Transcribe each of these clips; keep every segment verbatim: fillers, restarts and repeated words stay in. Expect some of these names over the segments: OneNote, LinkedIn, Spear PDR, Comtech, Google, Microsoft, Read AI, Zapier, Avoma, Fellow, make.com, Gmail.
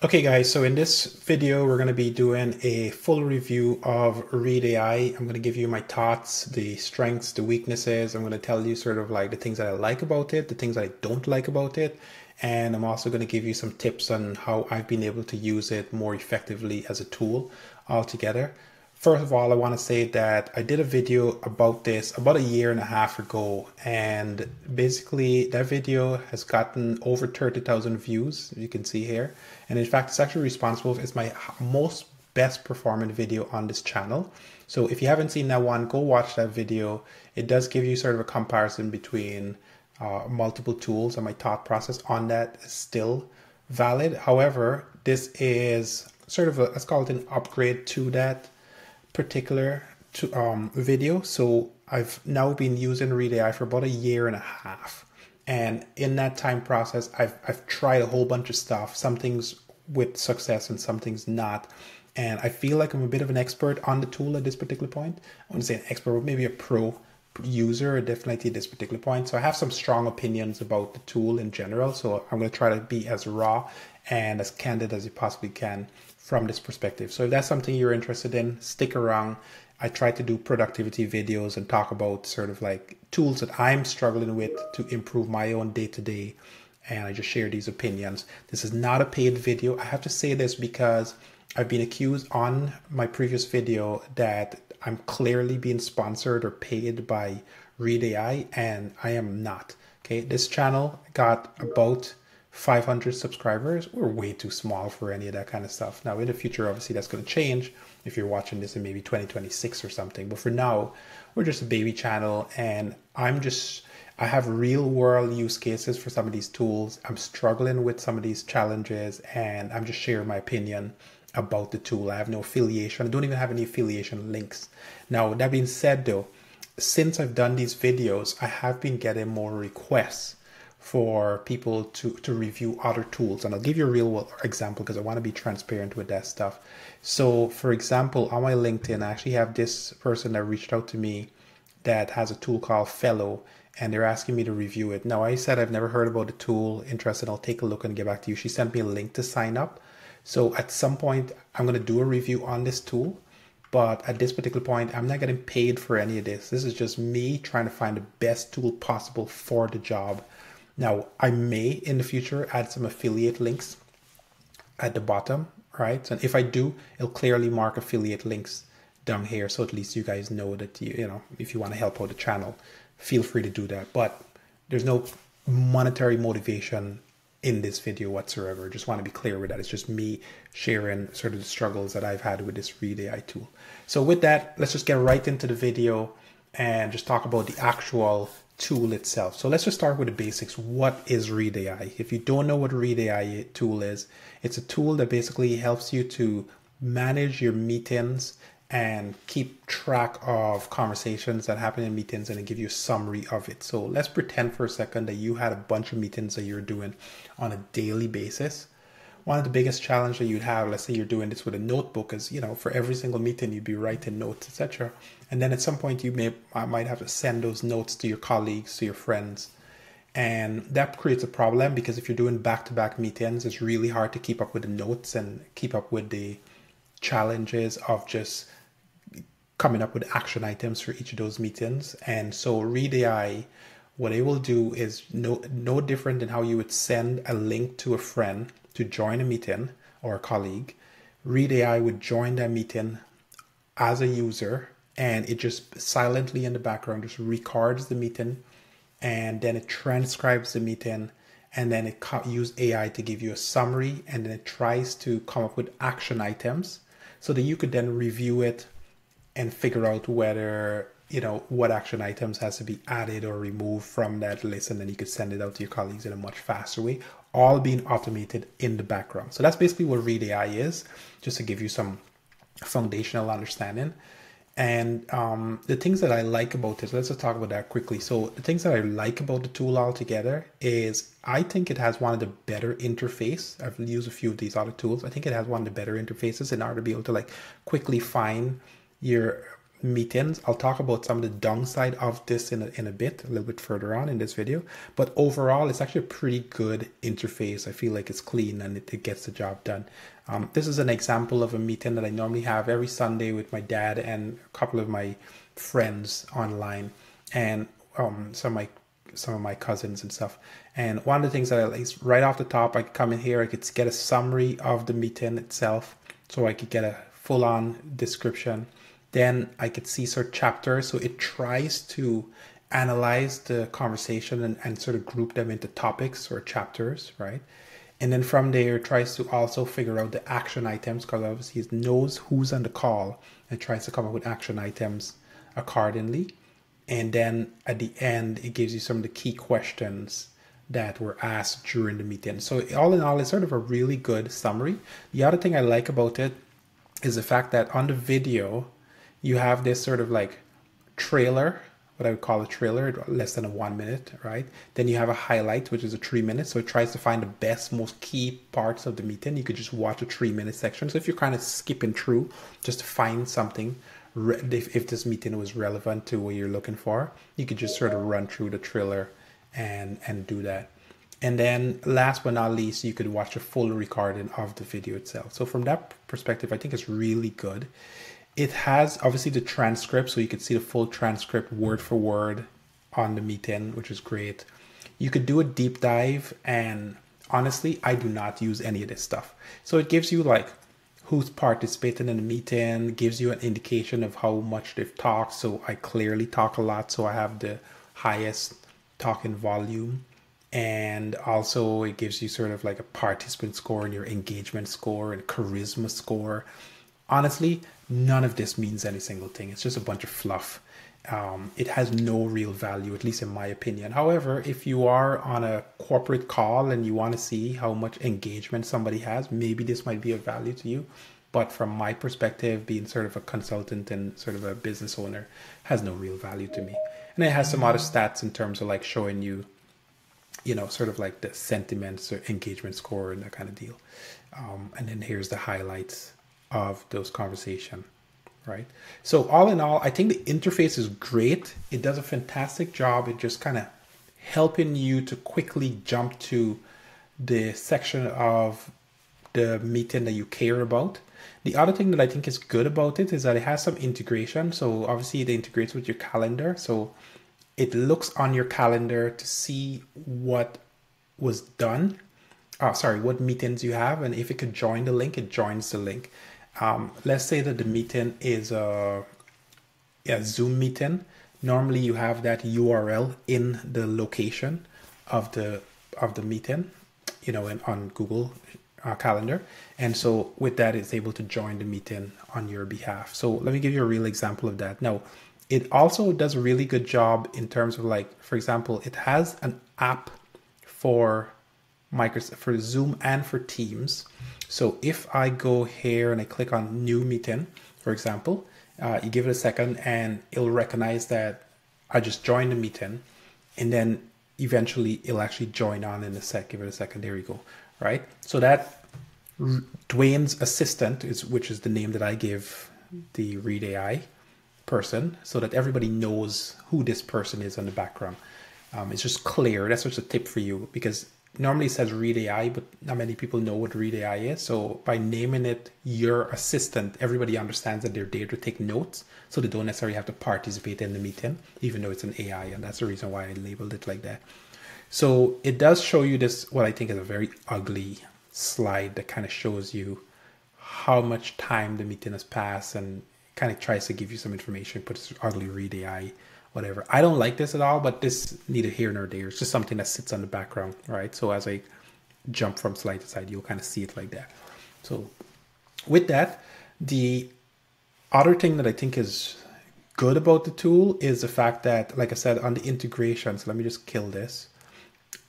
Okay guys, so in this video, we're going to be doing a full review of Read A I. I'm going to give you my thoughts, the strengths, the weaknesses. I'm going to tell you sort of like the things that I like about it, the things that I don't like about it. And I'm also going to give you some tips on how I've been able to use it more effectively as a tool altogether. First of all, I want to say that I did a video about this about a year and a half ago, and basically that video has gotten over thirty thousand views, you can see here. And in fact, it's actually responsible. It's my most best performing video on this channel. So if you haven't seen that one, go watch that video. It does give you sort of a comparison between uh, multiple tools, and my thought process on that is still valid. However, this is sort of a, let's call it an upgrade to that particular to, um, video. So I've now been using Read A I for about a year and a half. And in that time process, I've, I've tried a whole bunch of stuff, some things with success and some things not. And I feel like I'm a bit of an expert on the tool at this particular point. I wouldn't say an expert, but maybe a pro user definitely at this particular point. So I have some strong opinions about the tool in general. So I'm going to try to be as raw and as candid as you possibly can from this perspective. So if that's something you're interested in, stick around. I try to do productivity videos and talk about sort of like tools that I'm struggling with to improve my own day-to-day. And I just share these opinions. This is not a paid video. I have to say this because I've been accused on my previous video that I'm clearly being sponsored or paid by Read A I, and I am not. Okay, this channel got about five hundred subscribers. We're way too small for any of that kind of stuff. Now in the future, obviously that's going to change if you're watching this in maybe twenty twenty-six or something. But for now, we're just a baby channel, and I'm just, I have real world use cases for some of these tools. I'm struggling with some of these challenges, and I'm just sharing my opinion about the tool. I have no affiliation. I don't even have any affiliation links. Now, that being said though, since I've done these videos, I have been getting more requests for people to, to review other tools. And I'll give you a real world example because I want to be transparent with that stuff. So for example, on my LinkedIn, I actually have this person that reached out to me that has a tool called Fellow, and they're asking me to review it. Now I said, I've never heard about the tool, interested, I'll take a look and get back to you. She sent me a link to sign up. So at some point I'm going to do a review on this tool, but at this particular point, I'm not getting paid for any of this. This is just me trying to find the best tool possible for the job. Now, I may in the future add some affiliate links at the bottom, right? And if I do, it'll clearly mark affiliate links down here. So at least you guys know that, you, you know, if you want to help out the channel, feel free to do that. But there's no monetary motivation in this video whatsoever. Just want to be clear with that. It's just me sharing sort of the struggles that I've had with this Read A I tool. So with that, let's just get right into the video and just talk about the actual tool itself. So let's just start with the basics. What is Read A I? If you don't know what Read A I tool is, it's a tool that basically helps you to manage your meetings and keep track of conversations that happen in meetings, and it give you a summary of it. So let's pretend for a second that you had a bunch of meetings that you're doing on a daily basis. One of the biggest challenges that you'd have, let's say you're doing this with a notebook, is, you know, for every single meeting, you'd be writing notes, et cetera. And then at some point you may, I might have to send those notes to your colleagues, to your friends. And that creates a problem because if you're doing back-to-back meetings, it's really hard to keep up with the notes and keep up with the challenges of just coming up with action items for each of those meetings. And so Read A I, what it will do is no, no different than how you would send a link to a friend to join a meeting or a colleague. Read A I would join that meeting as a user, and it just silently in the background just records the meeting, and then it transcribes the meeting, and then it uses A I to give you a summary, and then it tries to come up with action items so that you could then review it and figure out whether, you know, what action items has to be added or removed from that list, and then you could send it out to your colleagues in a much faster way, all being automated in the background. So that's basically what Read A I is, just to give you some foundational understanding. And um, the things that I like about it, let's just talk about that quickly. So the things that I like about the tool altogether is I think it has one of the better interface. I've used a few of these other tools. I think it has one of the better interfaces in order to be able to like quickly find your meetings. I'll talk about some of the downside of this in a, in a bit, a little bit further on in this video. But overall, it's actually a pretty good interface. I feel like it's clean and it, it gets the job done. Um, this is an example of a meeting that I normally have every Sunday with my dad and a couple of my friends online, and um, some of my some of my cousins and stuff. And one of the things that I like is right off the top, I come in here, I could get a summary of the meeting itself, so I could get a full-on description. Then I could see sort of chapters, so it tries to analyze the conversation and, and sort of group them into topics or chapters, right? And then from there, it tries to also figure out the action items, because obviously it knows who's on the call and tries to come up with action items accordingly. And then at the end, it gives you some of the key questions that were asked during the meeting. So all in all, it's sort of a really good summary. The other thing I like about it is the fact that on the video, you have this sort of like trailer, what I would call a trailer, less than a one minute, right? Then you have a highlight, which is a three minute. So it tries to find the best, most key parts of the meeting. You could just watch a three minute section. So if you're kind of skipping through just to find something, if, if this meeting was relevant to what you're looking for, you could just sort of run through the trailer and, and do that. And then last but not least, you could watch a full recording of the video itself. So from that perspective, I think it's really good. It has obviously the transcript, so you could see the full transcript word for word on the meeting, which is great. You could do a deep dive, and honestly, I do not use any of this stuff. So it gives you like who's participating in the meeting, gives you an indication of how much they've talked. So I clearly talk a lot, so I have the highest talking volume. And also it gives you sort of like a participant score and your engagement score and charisma score. Honestly, none of this means any single thing. It's just a bunch of fluff. Um, it has no real value, at least in my opinion. However, if you are on a corporate call and you want to see how much engagement somebody has, maybe this might be of value to you. But from my perspective, being sort of a consultant and sort of a business owner, has no real value to me. And it has some other stats in terms of like showing you, you know, sort of like the sentiments or engagement score and that kind of deal. Um, and then here's the highlights of those conversation, right? So all in all, I think the interface is great. It does a fantastic job. It just kind of helping you to quickly jump to the section of the meeting that you care about. The other thing that I think is good about it is that it has some integration. So obviously it integrates with your calendar. So it looks on your calendar to see what was done. Oh, sorry, what meetings you have. And if it could join the link, it joins the link. Um, let's say that the meeting is a, a Zoom meeting. Normally you have that U R L in the location of the of the meeting, you know, in, on Google uh, Calendar. And so with that, it's able to join the meeting on your behalf. So let me give you a real example of that. Now, it also does a really good job in terms of like, for example, it has an app for Microsoft, for Zoom and for Teams. So if I go here and I click on new meeting, for example, uh, you give it a second and it'll recognize that I just joined the meeting, and then eventually it'll actually join on in a sec. Give it a second. There you go. Right. So that Dwayne's assistant is, which is the name that I give the Read A I person, so that everybody knows who this person is in the background. Um, it's just clear. That's just a tip for you, because normally it says Read A I, but not many people know what Read A I is. So by naming it your assistant, everybody understands that they're there to take notes. So they don't necessarily have to participate in the meeting, even though it's an A I. And that's the reason why I labeled it like that. So it does show you this, what I think is a very ugly slide that kind of shows you how much time the meeting has passed and kind of tries to give you some information, puts ugly Read A I. Whatever. I don't like this at all, but this neither here nor there. It's just something that sits on the background, right? So as I jump from slide to slide, you'll kind of see it like that. So with that, the other thing that I think is good about the tool is the fact that, like I said, on the integration, so let me just kill this.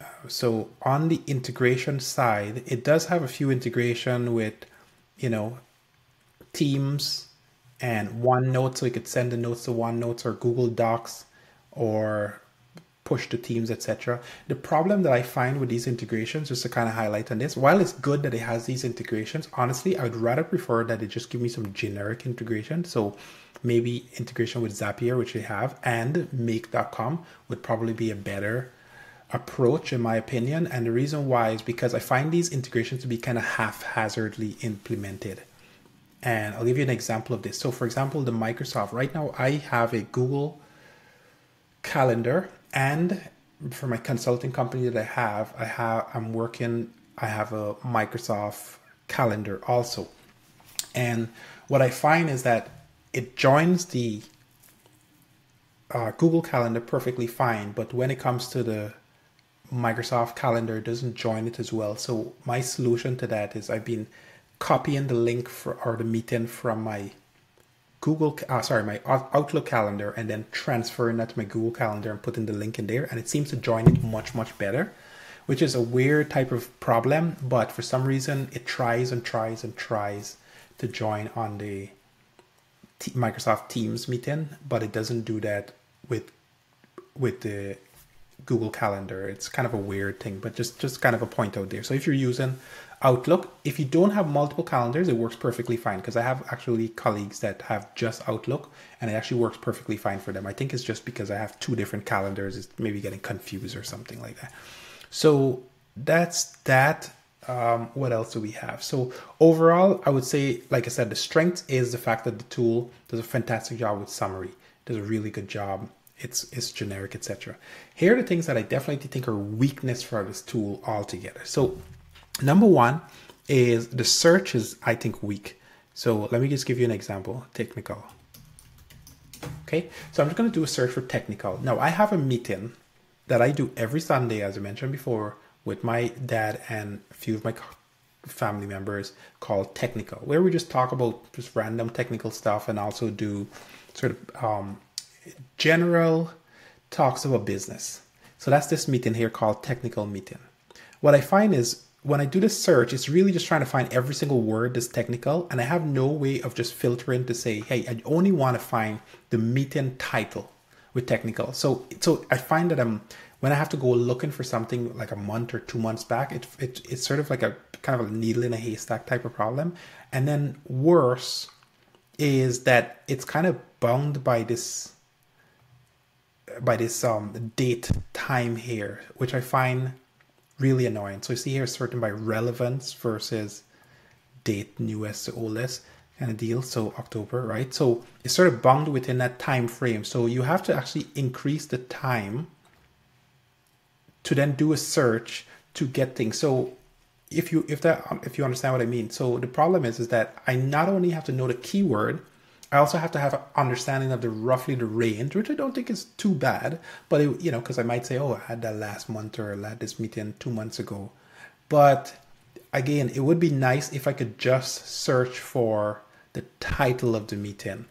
Uh, so on the integration side, it does have a few integration with, you know, Teams, and OneNote, so you could send the notes to OneNote or Google Docs or push to Teams, et cetera. The problem that I find with these integrations, just to kind of highlight on this, while it's good that it has these integrations, honestly, I would rather prefer that it just give me some generic integration. So maybe integration with Zapier, which they have, and make dot com would probably be a better approach, in my opinion. And the reason why is because I find these integrations to be kind of haphazardly implemented. And I'll give you an example of this. So for example, the Microsoft, right now I have a Google Calendar, and for my consulting company that I have, I have, I'm working, I have a Microsoft Calendar also. And what I find is that it joins the uh, Google Calendar perfectly fine, but when it comes to the Microsoft Calendar, it doesn't join it as well. So my solution to that is I've been copying the link for or the meeting from my Google, uh, sorry, my Outlook calendar, and then transferring that to my Google Calendar and putting the link in there, and it seems to join it much, much better, which is a weird type of problem. But for some reason, it tries and tries and tries to join on the T Microsoft Teams meeting, but it doesn't do that with with the Google Calendar. It's kind of a weird thing, but just just kind of a point out there. So if you're using Outlook, if you don't have multiple calendars, it works perfectly fine, because I have actually colleagues that have just Outlook and it actually works perfectly fine for them. I think it's just because I have two different calendars, it's maybe getting confused or something like that. So that's that. Um, what else do we have? So overall, I would say, like I said, the strength is the fact that the tool does a fantastic job with summary. It does a really good job. It's, it's generic, et cetera. Here are the things that I definitely think are weakness for this tool altogether. So number one is the search is, I think, weak. So let me just give you an example, technical. Okay, so I'm just gonna do a search for technical. Now I have a meeting that I do every Sunday, as I mentioned before, with my dad and a few of my family members, called technical, where we just talk about just random technical stuff and also do sort of um, general talks about business. So that's this meeting here called technical meeting. What I find is when I do this search, it's really just trying to find every single word that's technical, and I have no way of just filtering to say, hey, I only want to find the meeting title with technical. So, so I find that I'm, when I have to go looking for something like a month or two months back, it, it, it's sort of like a kind of a needle in a haystack type of problem. And then worse is that it's kind of bound by this, by this um, date time here, which I find really annoying. So you see here, sorting by relevance versus date, newest to oldest kind of deal. So October, right? So it's sort of bound within that time frame. So you have to actually increase the time to then do a search to get things. So if you if that if you understand what I mean. So the problem is is that I not only have to know the keyword, I also have to have an understanding of the roughly the range, which I don't think is too bad, but it, you know, because I might say, oh, I had that last month or I had this meeting two months ago. But again, it would be nice if I could just search for the title of the meeting,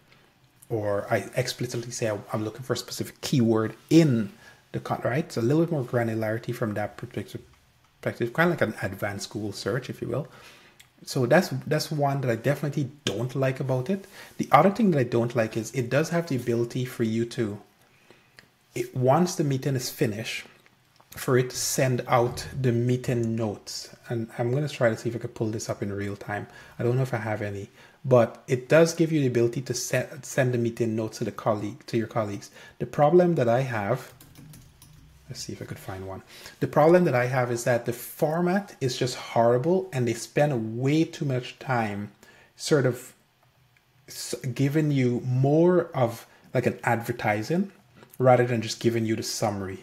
or I explicitly say I'm looking for a specific keyword in the con, right? So a little bit more granularity from that perspective, kind of like an advanced Google search, if you will. So that's that's one that I definitely don't like about it. The other thing that I don't like is it does have the ability for you to, it, once the meeting is finished, for it to send out the meeting notes. And I'm going to try to see if I can pull this up in real time. I don't know if I have any, but it does give you the ability to set, send the meeting notes to the colleague, to your colleagues. The problem that I have, let's see if I could find one. The problem that I have is that the format is just horrible, and they spend way too much time sort of giving you more of like an advertising rather than just giving you the summary.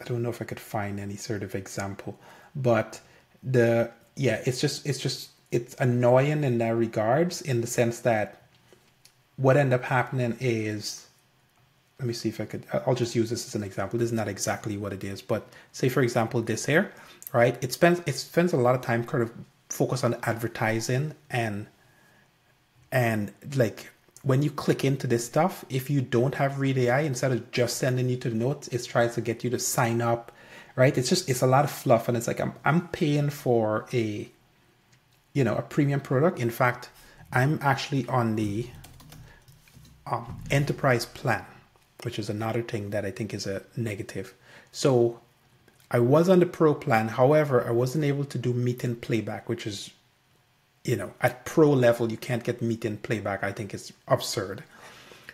I don't know if I could find any sort of example, but the, yeah, it's just, it's just, it's annoying in that regards, in the sense that what ended up happening is, let me see if I could, I'll just use this as an example. This is not exactly what it is, but say for example, this here, right? It spends, it spends a lot of time kind of focused on advertising, and, and like when you click into this stuff, if you don't have Read A I, instead of just sending you to the notes, it tries to get you to sign up, right? It's just, it's a lot of fluff, and it's like, I'm, I'm paying for a, you know, a premium product. In fact, I'm actually on the um, enterprise plan, which is another thing that I think is a negative. So I was on the pro plan. However, I wasn't able to do meet-in playback, which is, you know, at pro level, you can't get meet-in playback. I think it's absurd.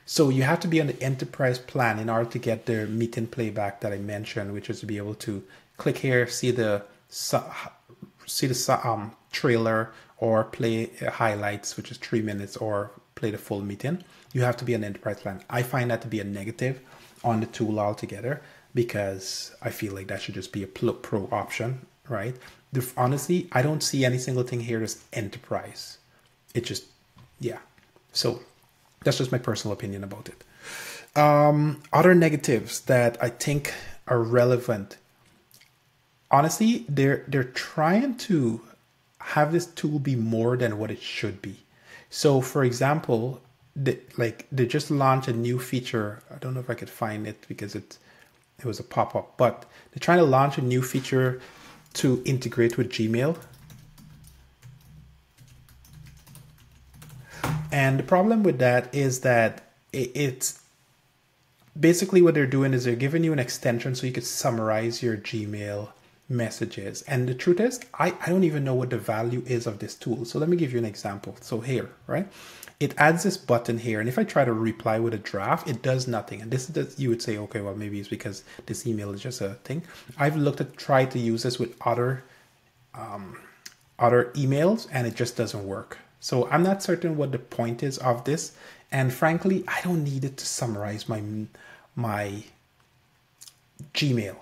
So you have to be on the enterprise plan in order to get the meet-in playback that I mentioned, which is to be able to click here, see the see the um, trailer, or play highlights, which is three minutes, or play the full meeting. You have to be an enterprise plan. I find that to be a negative on the tool altogether, because I feel like that should just be a pro option, right? The, honestly, I don't see any single thing here as enterprise. It just, yeah. So that's just my personal opinion about it. Um, other negatives that I think are relevant. Honestly, they're, they're trying to have this tool be more than what it should be. So for example, they, like they just launched a new feature. I don't know if I could find it because it, it was a pop-up, but they're trying to launch a new feature to integrate with Gmail. And the problem with that is that it, it's basically what they're doing is they're giving you an extension so you could summarize your Gmail messages. And the truth is, I, I don't even know what the value is of this tool. So let me give you an example. So here, right? It adds this button here. And if I try to reply with a draft, it does nothing. And this is, the, you would say, okay, well, maybe it's because this email is just a thing. I've looked at, tried to use this with other, um, other emails, and it just doesn't work. So I'm not certain what the point is of this. And frankly, I don't need it to summarize my, my Gmail,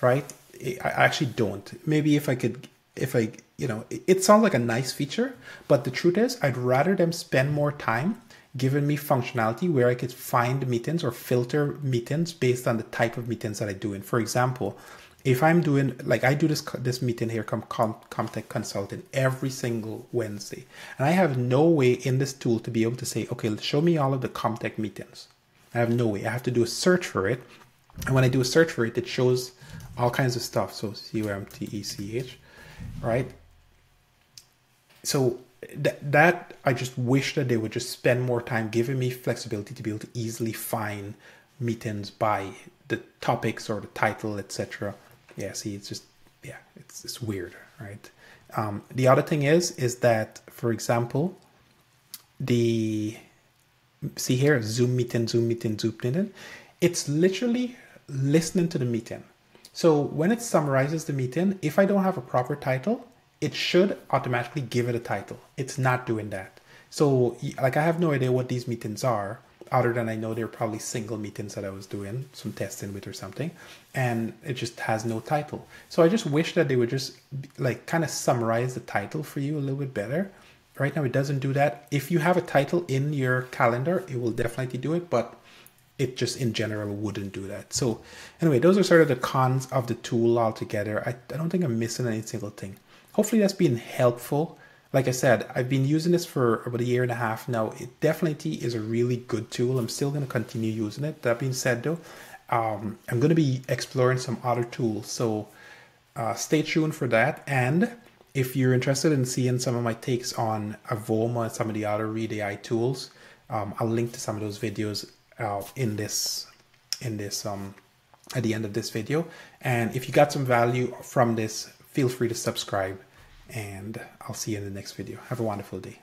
right? I actually don't. Maybe if I could, if I, you know, it sounds like a nice feature, but the truth is I'd rather them spend more time giving me functionality where I could find meetings or filter meetings based on the type of meetings that I do. And for example, if I'm doing, like I do this this meeting here, com, com, Comtech Consulting, every single Wednesday. And I have no way in this tool to be able to say, okay, show me all of the Comtech meetings. I have no way. I have to do a search for it. And when I do a search for it, it shows all kinds of stuff. So C O M T E C H, right? So th that, I just wish that they would just spend more time giving me flexibility to be able to easily find meetings by the topics or the title, et cetera. Yeah, see, it's just, yeah, it's, it's weird, right? Um, the other thing is, is that, for example, the, see here, Zoom meeting, Zoom meeting, Zoom meeting, it's literally listening to the meeting. So when it summarizes the meeting, if I don't have a proper title, it should automatically give it a title. It's not doing that. So like, I have no idea what these meetings are, other than I know they're probably single meetings that I was doing some testing with or something, and it just has no title. So I just wish that they would just like kind of summarize the title for you a little bit better. Right now it doesn't do that. If you have a title in your calendar, it will definitely do it, but it just in general wouldn't do that. So anyway, those are sort of the cons of the tool altogether. I, I don't think I'm missing any single thing. Hopefully that's been helpful. Like I said, I've been using this for about a year and a half now. It definitely is a really good tool. I'm still going to continue using it. That being said, though, um, I'm going to be exploring some other tools. So uh, stay tuned for that. And if you're interested in seeing some of my takes on Avoma and some of the other Read A I tools, um, I'll link to some of those videos uh, in this, in this um, at the end of this video. And if you got some value from this, feel free to subscribe. And I'll see you in the next video. Have a wonderful day.